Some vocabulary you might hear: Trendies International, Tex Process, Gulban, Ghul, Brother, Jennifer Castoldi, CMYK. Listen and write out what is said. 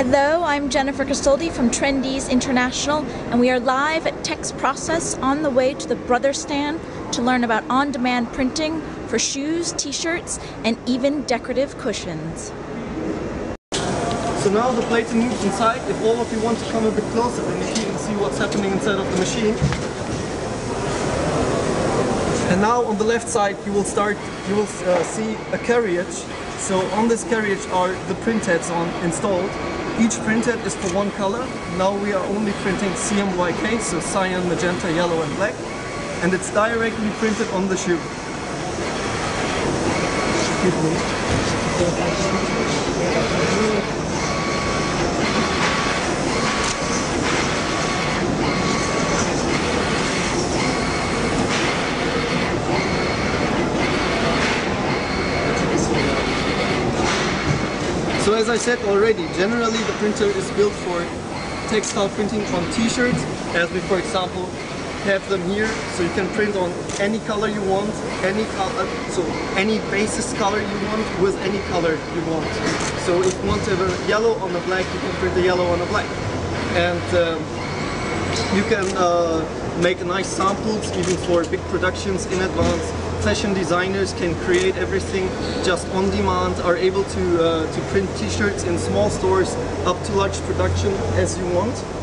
Hello, I'm Jennifer Castoldi from Trendies International, and we are live at Tex Process on the way to the Brother stand to learn about on-demand printing for shoes, t-shirts, and even decorative cushions. So now the plating moves inside. If all of you want to come a bit closer, then you can see what's happening inside of the machine. And now on the left side you will see a carriage. So on this carriage are the print heads installed. Each print head is for one color. Now we are only printing CMYK, so cyan, magenta, yellow and black. And it's directly printed on the shoe. So as I said already, generally the printer is built for textile printing on t-shirts, as we for example have them here. So you can print on any color you want, any basis color you want with any color you want. So if you want to have a yellow on a black, you can print a yellow on a black. And you can make nice samples even for big productions in advance. Fashion designers can create everything just on demand, are able to print t-shirts in small stores up to large production as you want.